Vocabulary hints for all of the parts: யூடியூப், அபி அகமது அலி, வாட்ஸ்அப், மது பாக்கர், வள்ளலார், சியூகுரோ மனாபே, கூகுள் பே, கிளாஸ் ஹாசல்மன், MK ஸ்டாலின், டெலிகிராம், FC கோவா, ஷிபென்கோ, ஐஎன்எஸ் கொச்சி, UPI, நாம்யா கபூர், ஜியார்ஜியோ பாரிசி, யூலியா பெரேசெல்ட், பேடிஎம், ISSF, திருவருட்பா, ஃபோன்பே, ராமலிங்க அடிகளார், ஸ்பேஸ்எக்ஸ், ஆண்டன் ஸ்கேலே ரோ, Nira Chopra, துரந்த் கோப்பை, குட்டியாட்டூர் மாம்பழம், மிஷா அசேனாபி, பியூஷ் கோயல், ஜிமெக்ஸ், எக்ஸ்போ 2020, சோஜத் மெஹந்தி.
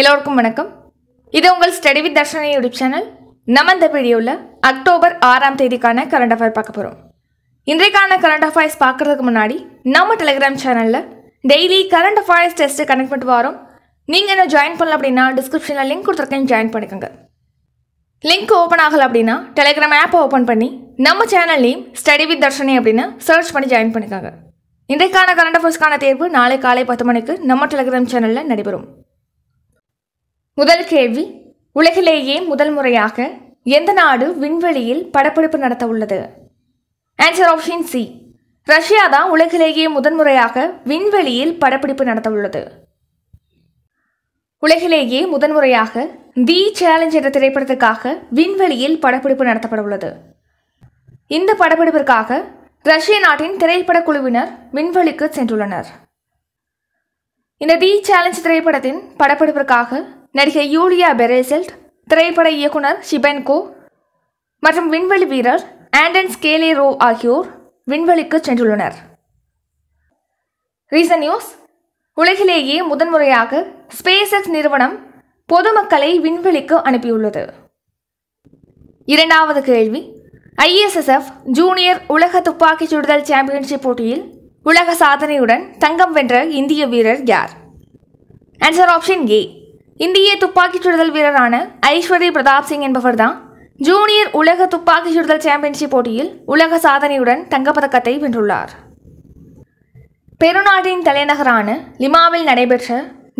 எல்லோருக்கும் வணக்கம். இது உங்கள் study with Darshini யூடியூப் channel. நம்ம இந்த வீடியோவில் அக்டோபர் 6ஆம் தேதிக்கான கரண்ட் அஃபேர் பார்க்க போகிறோம். இன்றைக்கான கரண்ட் அஃபேர்ஸ் பார்க்குறதுக்கு முன்னாடி நம்ம டெலிகிராம் சேனலில் daily current affairs test connect பண்ணிட்டு வரோம். நீங்கள் என்ன ஜாயின் பண்ணல அப்படின்னா டிஸ்கிரிப்ஷனில் லிங்க் கொடுத்துருக்கேன், ஜாயின் பண்ணிக்கோங்க. லிங்க் ஓப்பன் ஆகலை அப்படின்னா டெலிகிராம் ஆப்பை ஓப்பன் பண்ணி நம்ம channel name study with Darshini அப்படின்னு சர்ச் பண்ணி ஜாயின் பண்ணிக்கோங்க. இன்றைக்கான கரண்ட் அஃபேர்ஸ்க்கான தேர்வு நாளை காலை 10 மணிக்கு நம்ம டெலிகிராம் சேனலில் நடைபெறும். முதல் கேள்வி, உலகிலேயே முதல் முறையாக எந்த நாடு விண்வெளியில் படப்பிடிப்பு நடத்த உள்ளது? ஆன்சர் ஆப்ஷன் சி, ரஷ்யா தான் உலகிலேயே முதன் முறையாக விண்வெளியில் படப்பிடிப்பு நடத்த உள்ளது. உலகிலேயே முதன் முறையாக தி சேலஞ்ச் என்ற திரைப்படத்துக்காக விண்வெளியில் படப்பிடிப்பு நடத்தப்பட உள்ளது. இந்த படப்பிடிப்பிற்காக ரஷ்ய நாட்டின் திரைப்படக் குழுவினர் விண்வெளிக்கு சென்றுள்ளனர். இந்த தி சேலஞ்ச் திரைப்படத்தின் படப்பிடிப்பிற்காக நடிகை யூலியா பெரேசெல்ட், திரைப்பட இயக்குனர் ஷிபென்கோ மற்றும் விண்வெளி வீரர் ஆண்டன் ஸ்கேலே ரோ ஆகியோர் விண்வெளிக்கு சென்றுள்ளனர். ரீசன் நியூஸ், உலகிலேயே முதன்முறையாக ஸ்பேஸ்எக்ஸ் நிறுவனம் பொதுமக்களை விண்வெளிக்கு அனுப்பியுள்ளது. இரண்டாவது கேள்வி, ISSF ஜூனியர் உலக துப்பாக்கி சுடுதல் சாம்பியன்ஷிப் போட்டியில் உலக சாதனையுடன் தங்கம் வென்ற இந்திய வீரர் யார்? ஆன்சர் ஆப்ஷன் ஏ, இந்திய துப்பாக்கிச் சுடுதல் வீரரான ஐஸ்வரி பிரதாப் சிங் என்பவர் தான் ஜூனியர் உலக துப்பாக்கிச் சுடுதல் சாம்பியன்ஷிப் போட்டியில் உலக சாதனையுடன் தங்கப்பதக்கத்தை வென்றுள்ளார். பெருநாட்டின் தலைநகரான லிமாவில் நடைபெற்ற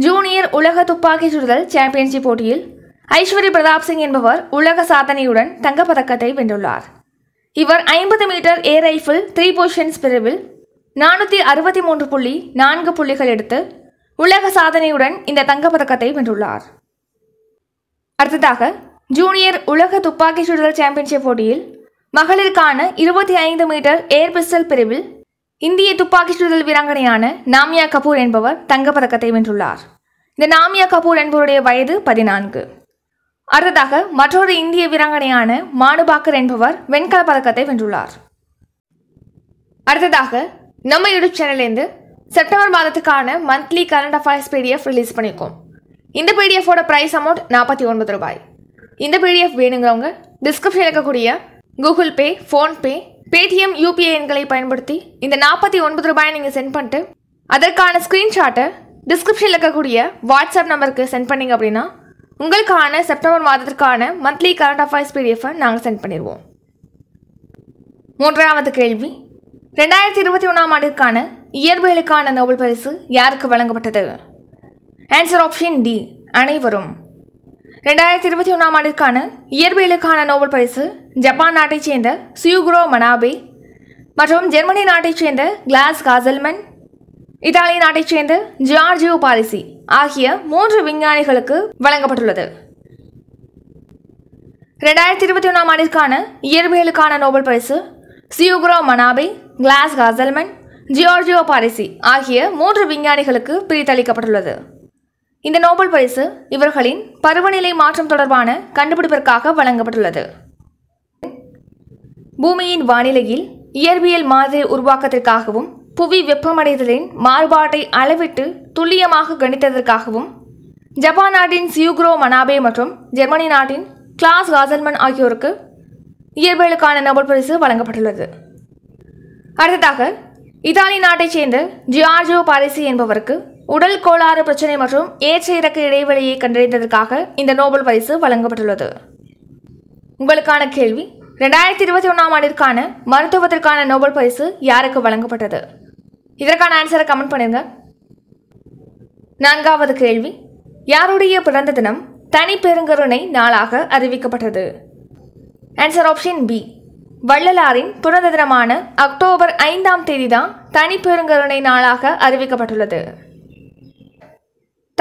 ஜூனியர் உலக துப்பாக்கிச் சுடுதல் சாம்பியன்ஷிப் போட்டியில் ஐஸ்வரி பிரதாப் சிங் என்பவர் உலக சாதனையுடன் தங்கப்பதக்கத்தை வென்றுள்ளார். இவர் 50 மீட்டர் ஏர் ரைஃபிள் 3 பொசிஷன்ஸ் பிரிவில் 463.4 புள்ளிகள் எடுத்து உலக சாதனையுடன் இந்த தங்கப்பதக்கத்தை வென்றுள்ளார். அடுத்ததாக ஜூனியர் உலக துப்பாக்கி சுடுதல் சாம்பியன்ஷிப் போட்டியில் மகளிருக்கான 25 மீட்டர் ஏர் பிஸ்டல் பிரிவில் இந்திய துப்பாக்கி சுடுதல் வீராங்கனையான நாம்யா கபூர் என்பவர் தங்கப்பதக்கத்தை வென்றுள்ளார். இந்த நாம்யா கபூர் என்பவருடைய வயது 14. அடுத்ததாக மற்றொரு இந்திய வீராங்கனையான மது பாக்கர் என்பவர் வெண்கல பதக்கத்தை வென்றுள்ளார். அடுத்ததாக நம்ம யூடியூப் சேனல்லேருந்து செப்டம்பர் மாதத்துக்கான monthly current affairs PDF release பண்ணியிருக்கோம். இந்த PDFோட ப்ரைஸ் அமௌண்ட் 49 ரூபாய். இந்த PDF வேணுங்கிறவங்க டிஸ்கிரிப்ஷனில் இருக்கக்கூடிய கூகுள் பே, ஃபோன்பே, பேடிஎம் UPI எண்களை பயன்படுத்தி இந்த 49 ரூபாயை நீங்கள் சென்ட் பண்ணிட்டு அதற்கான ஸ்க்ரீன்ஷாட்டை டிஸ்கிரிப்ஷனில் இருக்கக்கூடிய வாட்ஸ்அப் நம்பருக்கு சென்ட் பண்ணிங்க அப்படின்னா உங்களுக்கான செப்டம்பர் மாதத்திற்கான மந்த்லி கரண்ட் அஃபேர்ஸ் PDFை நாங்கள் சென்ட் பண்ணிடுவோம். மூன்றாவது கேள்வி, 2021ஆம் ஆண்டிற்கான இயற்பியலுக்கான நோபல் பரிசு யாருக்கு வழங்கப்பட்டது? ஆன்சர் ஆப்ஷன் டி, அனைவரும். 2021ஆம் ஆண்டிற்கான இயற்பியலுக்கான நோபல் பரிசு ஜப்பான் நாட்டைச் சேர்ந்த சியூகுரோ மனாபே மற்றும் ஜெர்மனி நாட்டைச் சேர்ந்த கிளாஸ் ஹாசல்மன், இத்தாலி நாட்டைச் சேர்ந்த ஜார்ஜியோ பாரிசி ஆகிய 3 விஞ்ஞானிகளுக்கு வழங்கப்பட்டுள்ளது. 2021ஆம் ஆண்டிற்கான இயற்பியலுக்கான நோபல் பரிசு சியூகுரோ மனாபே, கிளாஸ் ஹாசல்மன், ஜியார்ஜியோ பாரிசி ஆகிய 3 விஞ்ஞானிகளுக்கு பிரித்தளிக்கப்பட்டுள்ளது. இந்த நோபல் பரிசு இவர்களின் பருவநிலை மாற்றம் தொடர்பான கண்டுபிடிப்பிற்காக வழங்கப்பட்டுள்ளது. பூமியின் வானிலையில் இயற்பியல் மாதிரி உருவாக்கத்திற்காகவும் புவி வெப்பமடைதலின் மாறுபாட்டை அளவிட்டு துல்லியமாக கணித்ததற்காகவும் ஜப்பான் நாட்டின் சியூகுரோ மனாபே மற்றும் ஜெர்மனி நாட்டின் கிளாஸ் ஹாசல்மன் ஆகியோருக்கு இயற்பியலுக்கான நோபல் பரிசு வழங்கப்பட்டுள்ளது. அடுத்ததாக இத்தாலி நாட்டைச் சேர்ந்த ஜியார்ஜியோ பாரிசி என்பவருக்கு உடல் கோளாறு பிரச்சனை மற்றும் ஏற்ற இறக்க இடைவெளியை கண்டறிந்ததற்காக இந்த நோபல் பரிசு வழங்கப்பட்டுள்ளது. உங்களுக்கான கேள்வி, 2021ஆம் ஆண்டிற்கான மருத்துவத்திற்கான நோபல் பரிசு யாருக்கு வழங்கப்பட்டது? இதற்கான ஆன்சரை கமெண்ட் பண்ணுங்க. 4வது கேள்வி, யாருடைய பிறந்த தினம் தனி பெருங்கருணை நாளாக அறிவிக்கப்பட்டது? ஆன்சர் ஆப்ஷன் பி, வள்ளலாரின் பிறந்த தினமான அக்டோபர் 5ஆம் தேதி தான் தனி பெருங்கருணை நாளாக அறிவிக்கப்பட்டுள்ளது.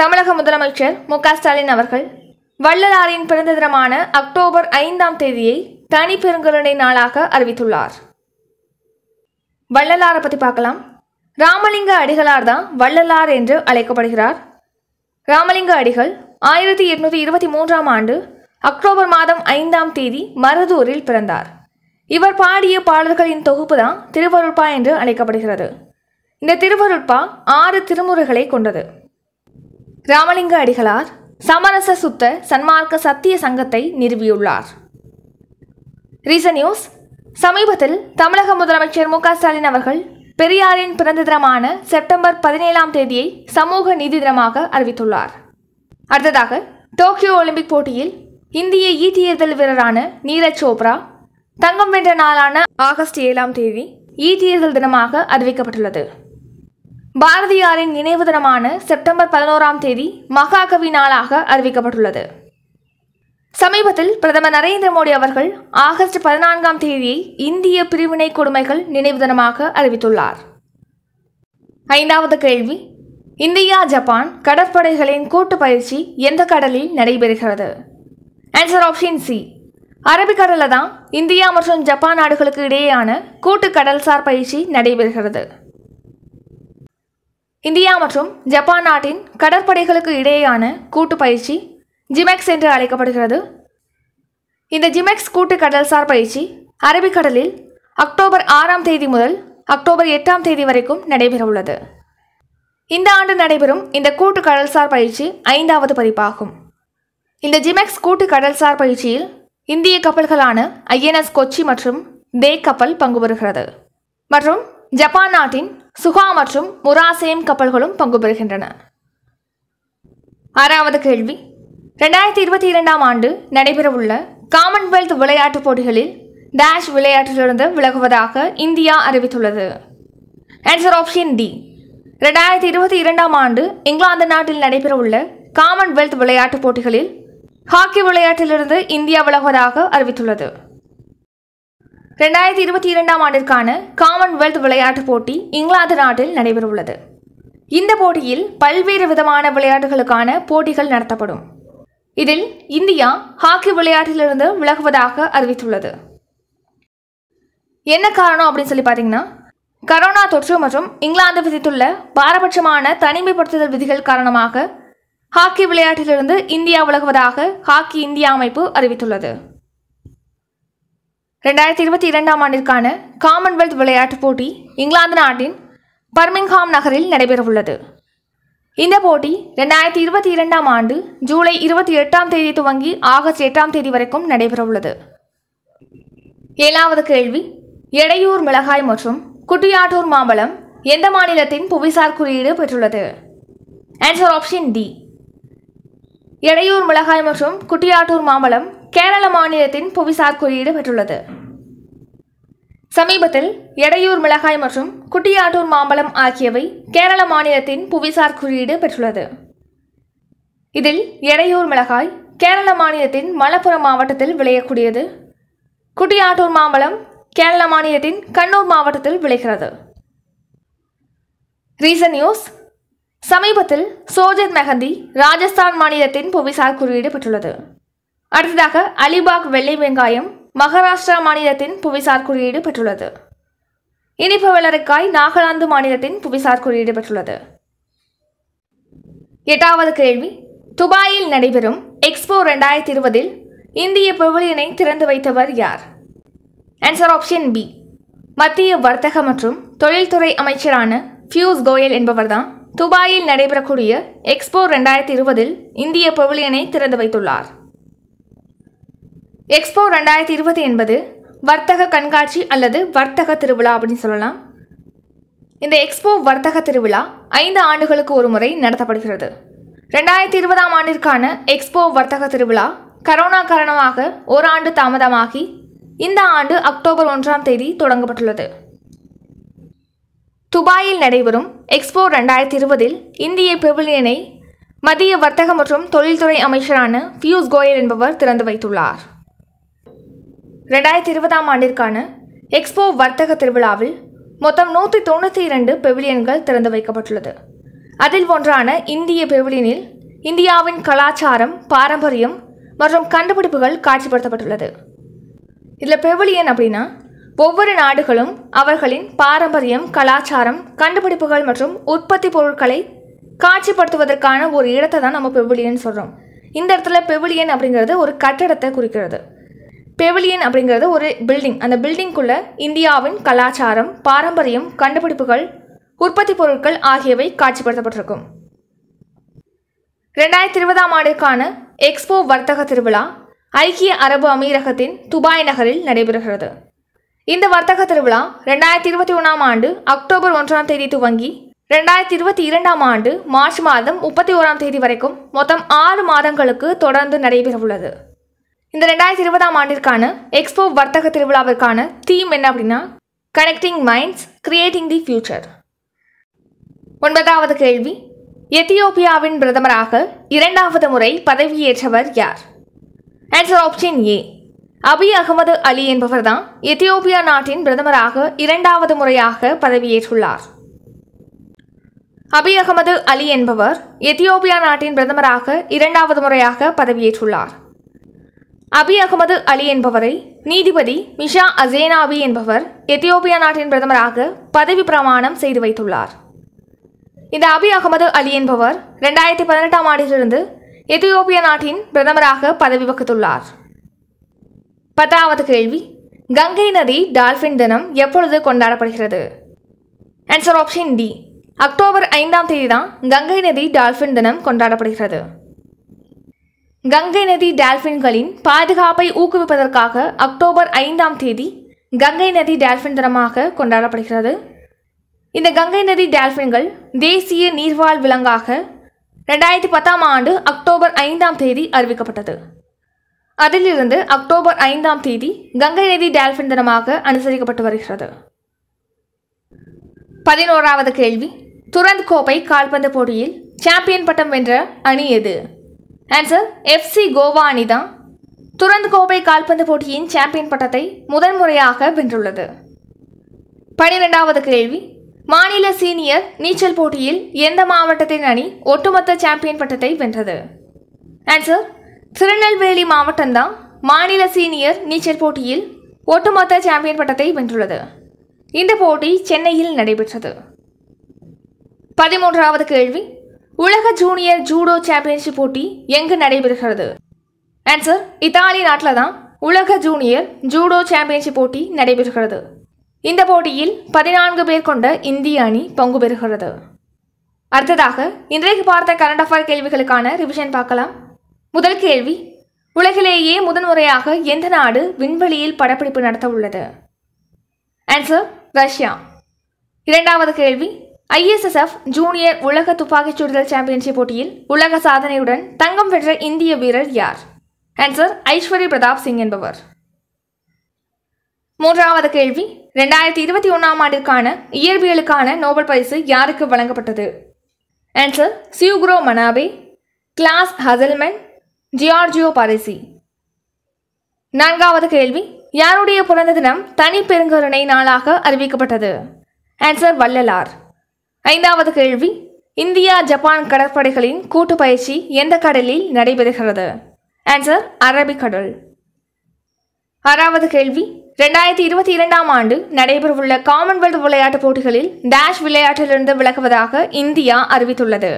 தமிழக முதலமைச்சர் MK ஸ்டாலின் அவர்கள் வள்ளலாரின் பிறந்த தினமான அக்டோபர் 5ஆம் தேதியை தனி பெருங்கருணை நாளாக அறிவித்துள்ளார். வள்ளலாரை பற்றி பார்க்கலாம். ராமலிங்க அடிகளார் தான் வள்ளலார் என்று அழைக்கப்படுகிறார். ராமலிங்க அடிகள் 1823ஆம் ஆண்டு அக்டோபர் மாதம் 5ஆம் தேதி மருதூரில் பிறந்தார். இவர் பாடிய பாடல்களின் தொகுப்பு தான் திருவருட்பா என்று அழைக்கப்படுகிறது. இந்த திருவருட்பா 6 திருமுறைகளை கொண்டது. ராமலிங்க அடிகளார் Samarasa Sutta, Sanmarka Satya Sangatai, Nirviular. Recent news Samibathil, Tamilaka Mudramachar Muka Stalin Avarkal, Periyarin Pranadramana, September 17 Thedi, Samuga Nididramaka, Arvithular. Adadagal, Tokyo Olympic Potil, India Yithiadal Virana, Nira Chopra, Tangam Ventanalana, August 7 Thedi, Yithiadal Dramaka, Advikapatuladu. பாரதியாரின் நினைவு தினமான September 11ஆம் தேதி மகாகவி நாளாக அறிவிக்கப்பட்டுள்ளது. சமீபத்தில் பிரதமர் நரேந்திர மோடி அவர்கள் ஆகஸ்ட் 14ஆம் தேதியை இந்திய பிரிவினை கொடுமைகள் நினைவு தினமாக அறிவித்துள்ளார். ஐந்தாவது கேள்வி இந்தியா ஜப்பான் கடற்படைகளின் கூட்டு பயிற்சி எந்த கடலில் நடைபெறுகிறது? Answer option C. அரபிக்கடலில் தான் இந்தியா மற்றும் ஜப்பான் நாடுகளுக்கு இடையேயான கூட்டு கடல்சார் பயிற்சி நடைபெறுகிறது. இந்தியா மற்றும் ஜப்பான் நாட்டின் கடற்படைகளுக்கு இடையேயான கூட்டு பயிற்சி ஜிமெக்ஸ் என்று அழைக்கப்படுகிறது. இந்த ஜிமெக்ஸ் கூட்டு கடல்சார் பயிற்சி அரபிக்கடலில் அக்டோபர் 6ஆம் தேதி முதல் அக்டோபர் 8ஆம் தேதி வரைக்கும் நடைபெறவுள்ளது. இந்த ஆண்டு நடைபெறும் இந்த கூட்டு கடல்சார் பயிற்சி 5வது பதிப்பாகும். இந்த ஜிமெக்ஸ் கூட்டு கடல்சார் பயிற்சியில் இந்திய கப்பல்களான ஐஎன்எஸ் கொச்சி மற்றும் தே கப்பல் பங்கு பெறுகிறது மற்றும் ஜப்பான் நாட்டின் சுகா மற்றும் முராசேம் கப்பல்களும் பங்கு பெறுகின்றன. ஆறாவது கேள்வி 2022ஆம் ஆண்டு நடைபெறவுள்ள காமன்வெல்த் விளையாட்டுப் போட்டிகளில் டேஷ் விளையாட்டிலிருந்து விலகுவதாக இந்தியா அறிவித்துள்ளது. Answer option D. 2022ஆம் ஆண்டு இங்கிலாந்து நாட்டில் நடைபெறவுள்ள காமன்வெல்த் விளையாட்டுப் போட்டிகளில் ஹாக்கி விளையாட்டிலிருந்து இந்தியா விலகுவதாக அறிவித்துள்ளது. 2022ஆம் ஆண்டிற்கான காமன்வெல்த் விளையாட்டுப் போட்டி இங்கிலாந்து நாட்டில் நடைபெறவுள்ளது. இந்த போட்டியில் பல்வேறு விதமான விளையாட்டுகளுக்கான போட்டிகள் நடத்தப்படும். இதில் இந்தியா ஹாக்கி விளையாட்டிலிருந்து விலகுவதாக அறிவித்துள்ளது. என்ன காரணம் அப்படின்னு சொல்லி பார்த்தீங்கன்னா, கரோனா தொற்று மற்றும் இங்கிலாந்து விதித்துள்ள பாரபட்சமான தனிமைப்படுத்துதல் விதிகள் காரணமாக ஹாக்கி விளையாட்டிலிருந்து இந்தியா விலகுவதாக ஹாக்கி இந்தியா அமைப்பு அறிவித்துள்ளது. 2022ஆம் ஆண்டிற்கான காமன்வெல்த் விளையாட்டுப் போட்டி இங்கிலாந்து நாட்டின் பர்மிங்ஹாம் நகரில் நடைபெறவுள்ளது. இந்த போட்டி 2022ஆம் ஆண்டு ஜூலை 28ஆம் தேதி துவங்கி ஆகஸ்ட் 8ஆம் தேதி வரைக்கும் நடைபெறவுள்ளது. 7வது கேள்வி எடையூர் மிளகாய் மற்றும் குட்டியாட்டூர் மாம்பழம் எந்த மாநிலத்தின் புவிசார் குறியீடு பெற்றுள்ளது? Answer option D. எடையூர் மிளகாய் மற்றும் குட்டியாட்டூர் மாம்பழம் கேரள மாநிலத்தின் புவிசார் குறியீடு பெற்றுள்ளது. சமீபத்தில் எடையூர் மிளகாய் மற்றும் குட்டியாட்டூர் மாம்பழம் ஆகியவை கேரள மாநிலத்தின் புவிசார் குறியீடு பெற்றுள்ளது. இதில் எடையூர் மிளகாய் கேரள மாநிலத்தின் மலப்புரம் மாவட்டத்தில் விளையக்கூடியது. குட்டியாட்டூர் மாம்பழம் கேரள மாநிலத்தின் கண்ணூர் மாவட்டத்தில் விளைகிறது. ரீசன் நியூஸ் சமீபத்தில் சோஜத் மெஹந்தி ராஜஸ்தான் மாநிலத்தின் புவிசார் குறியீடு பெற்றுள்ளது. அடுத்ததாக அலிபாக் வெள்ளை வெங்காயம் மகாராஷ்டிரா மாநிலத்தின் புவிசார் குறியீடு பெற்றுள்ளது. இனிப்பு வெள்ளரிக்காய் நாகாலாந்து மாநிலத்தின் புவிசார் குறியீடு பெற்றுள்ளது. 8வது கேள்வி துபாயில் நடைபெறும் எக்ஸ்போ 2020 இந்திய பெவிலியனை திறந்து வைத்தவர் யார்? Answer option B. மத்திய வர்த்தக மற்றும் தொழில்துறை அமைச்சரான ஃபியூஸ் கோயல் என்பவர்தான் துபாயில் நடைபெறக்கூடிய எக்ஸ்போ 2020 இந்திய பெவிலியனை திறந்து வைத்துள்ளார். எக்ஸ்போ 2020 என்பது வர்த்தக கண்காட்சி அல்லது வர்த்தக திருவிழா அப்படின்னு சொல்லலாம். இந்த எக்ஸ்போ வர்த்தக திருவிழா 5 ஆண்டுகளுக்கு ஒரு முறை நடத்தப்படுகிறது. 2020ஆம் ஆண்டிற்கான எக்ஸ்போ வர்த்தக திருவிழா கரோனா காரணமாக ஓராண்டு தாமதமாகி இந்த ஆண்டு அக்டோபர் 1ஆம் தேதி தொடங்கப்பட்டுள்ளது. துபாயில் நடைபெறும் எக்ஸ்போ 2020 இந்திய பெவிலியனை மத்திய வர்த்தக மற்றும் தொழில்துறை அமைச்சரான பியூஷ் கோயல் என்பவர் திறந்து வைத்துள்ளார். 2020ஆம் ஆண்டிற்கான எக்ஸ்போ வர்த்தக திருவிழாவில் மொத்தம் 192 பெவிலியன்கள் திறந்து வைக்கப்பட்டுள்ளது. அதில் ஒன்றான இந்திய பெவிலியனில் இந்தியாவின் கலாச்சாரம், பாரம்பரியம் மற்றும் கண்டுபிடிப்புகள் காட்சிப்படுத்தப்பட்டுள்ளது. இதில் பெவிலியன் அப்படின்னா ஒவ்வொரு நாடுகளும் அவர்களின் பாரம்பரியம், கலாச்சாரம், கண்டுபிடிப்புகள் மற்றும் உற்பத்தி பொருட்களை காட்சிப்படுத்துவதற்கான ஒரு இடத்தை தான் நம்ம பெவிலியன் சொல்கிறோம். இந்த இடத்துல பெவிலியன் அப்படிங்கிறது ஒரு கட்டடத்தை குறிக்கிறது. பெவிலியன் அப்படிங்கிறது ஒரு பில்டிங். அந்த பில்டிங்குள்ள இந்தியாவின் கலாச்சாரம், பாரம்பரியம், கண்டுபிடிப்புகள், உற்பத்தி பொருட்கள் ஆகியவை காட்சிப்படுத்தப்பட்டிருக்கும். 2020 ஆண்டிற்கான எக்ஸ்போ வர்த்தக திருவிழா ஐக்கிய அரபு அமீரகத்தின் துபாய் நகரில் நடைபெறுகிறது. இந்த வர்த்தக திருவிழா 2021 ஆண்டு அக்டோபர் 1 தேதி துவங்கி 2022 ஆண்டு மார்ச் மாதம் 31 தேதி வரைக்கும் மொத்தம் 6 மாதங்களுக்கு தொடர்ந்து நடைபெறவுள்ளது. இந்த 2020 ஆண்டிற்கான எக்ஸ்போ வர்த்தக திருவிழாவிற்கான தீம் என்ன அப்படின்னா connecting minds creating the future. 9வது கேள்வி, எத்தியோப்பியாவின் பிரதமராக 2வது முறை பதவியேற்றவர் யார்? Answer option A, அபி அகமது அலி என்பவர்தான் எத்தியோப்பியா நாட்டின் பிரதமராக 2வது முறையாக பதவியேற்றுள்ளார். அபி அகமது அலி என்பவர் எத்தியோப்பியா நாட்டின் பிரதமராக 2வது முறையாக பதவியேற்றுள்ளார். அபி அகமது அலி என்பவரை நீதிபதி மிஷா அசேனாபி என்பவர் எத்தியோப்பியா நாட்டின் பிரதமராக பதவி பிரமாணம் செய்து வைத்துள்ளார். இந்த அபி அகமது அலி என்பவர் 2018 ஆண்டிலிருந்து எத்தியோப்பிய நாட்டின் பிரதமராக பதவி வகித்துள்ளார். 10வது கேள்வி, கங்கை நதி டால்பின் தினம் எப்பொழுது கொண்டாடப்படுகிறது? ஆன்சர் ஆப்ஷன் டி, அக்டோபர் 5 தேதி தான் கங்கை நதி டால்பின் தினம் கொண்டாடப்படுகிறது. கங்கை நதி டால்பின்களின் பாதுகாப்பை ஊக்குவிப்பதற்காக அக்டோபர் 5 தேதி கங்கை நதி டால்பின் தினமாக கொண்டாடப்படுகிறது. இந்த கங்கை நதி டால்பின்கள் தேசிய நீர்வாழ் விலங்காக 2010 ஆண்டு அக்டோபர் 5 தேதி அறிவிக்கப்பட்டது. அதிலிருந்து அக்டோபர் 5 தேதி கங்கை நதி டால்பின் தினமாக அனுசரிக்கப்பட்டு வருகிறது. 11வது கேள்வி, துரந்த் கோப்பை கால்பந்து போட்டியில் சாம்பியன் பட்டம் வென்ற அணி எது? ஆன்சர் FC கோவா அணிதான் துரந்த் கோப்பை கால்பந்து போட்டியின் சாம்பியன் பட்டத்தை முதன்முறையாக வென்றுள்ளது. 12வது கேள்வி, மாநில சீனியர் நீச்சல் போட்டியில் எந்த மாவட்டத்தின் அணி ஒட்டுமொத்த சாம்பியன் பட்டத்தை வென்றது? ஆன்சர் திருநெல்வேலி மாவட்டம்தான் மாநில சீனியர் நீச்சல் போட்டியில் ஒட்டுமொத்த சாம்பியன் பட்டத்தை வென்றுள்ளது. இந்த போட்டி சென்னையில் நடைபெற்றது. 13வது கேள்வி, உலக ஜூனியர் ஜூடோ சாம்பியன்ஷிப் போட்டி எங்கு நடைபெறுகிறது? ஆன்சர் இத்தாலி நாட்டில் தான் உலக ஜூனியர் ஜூடோ சாம்பியன்ஷிப் போட்டி நடைபெறுகிறது. இந்த போட்டியில் 14 பேர் கொண்ட இந்திய அணி பங்கு பெறுகிறது. அடுத்ததாக இன்றைக்கு பார்த்த கரண்ட் அஃபேர் கேள்விகளுக்கான ரிவிஷன் பார்க்கலாம். முதல் கேள்வி, உலகிலேயே முதன்முறையாக எந்த நாடு விண்வெளியில் படப்பிடிப்பு நடத்த உள்ளது? Answer Russia. 2வது கேள்வி, ISSF ஜூனியர் உலக துப்பாக்கிச் சுடுதல் சாம்பியன்ஷிப் போட்டியில் உலக சாதனையுடன் தங்கம் வென்ற இந்திய வீரர் யார்? ஆன்சர் ஐஸ்வரி பிரதாப் சிங் என்பவர். 3வது கேள்வி, 2021 ஆண்டிற்கான இயற்பியலுக்கான நோபல் பரிசு யாருக்கு வழங்கப்பட்டது? Answer சியூகுரோ மனாபே, Klaus Hasselmann, ஜியார்ஜியோ பாரிசி. 4வது கேள்வி, யாருடைய பிறந்த தினம் தனி பெருங்கருணை நாளாக அறிவிக்கப்பட்டது? ஆன்சர் வள்ளலார். 5வது கேள்வி, இந்தியா ஜப்பான் கடற்படைகளின் கூட்டு பயிற்சி எந்த கடலில் நடைபெறுகிறது? ஆன்சர் அரபிக்கடல். 6வது கேள்வி, 2022 ஆண்டு நடைபெறவுள்ள காமன்வெல்த் விளையாட்டுப் போட்டிகளில் டேஷ் விளையாட்டிலிருந்து விலகுவதாக இந்தியா அறிவித்துள்ளது.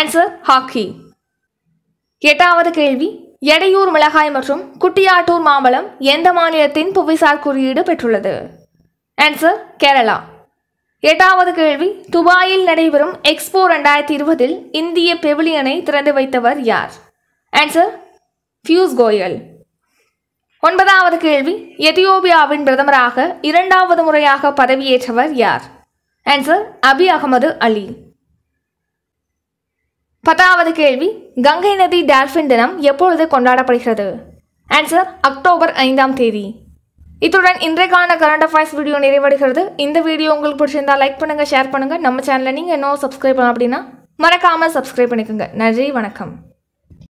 Answer hockey. 8வது கேள்வி, எடையூர் மிளகாய் மற்றும் குட்டியாட்டூர் மாம்பழம் எந்த மாநிலத்தின் புவிசார் குறியீடு பெற்றுள்ளது? ஆன்சர் கேரளா. 8வது கேள்வி, துபாயில் நடைபெறும் எக்ஸ்போ 2020 இந்திய பெவிலியனை திறந்து வைத்தவர் யார்? ஆன்சர் ஃபியூஸ் கோயல். 9வது கேள்வி, எத்தியோப்பியாவின் பிரதமராக 2வது முறையாக பதவியேற்றவர் யார்? Answer அபி அகமது அலி. 10வது கேள்வி, கங்கை நதி டால்பின் தினம் எப்பொழுது கொண்டாடப்படுகிறது? ஆன்சர் அக்டோபர் 5 தேதி. இத்துடன் இன்றைக்கான கரண்ட் அஃபேர்ஸ் வீடியோ நிறைவடைகிறது. இந்த வீடியோ உங்களுக்கு பிடிச்சிருந்தா லைக் பண்ணுங்க, ஷேர் பண்ணுங்க. நம்ம சேனலை நீங்க இன்னும் சப்ஸ்கிரைப் பண்ண அப்படின்னா மறக்காம சப்ஸ்கிரைப் பண்ணிக்கோங்க. நன்றி, வணக்கம்.